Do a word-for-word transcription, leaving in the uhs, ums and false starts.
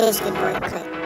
That is good work.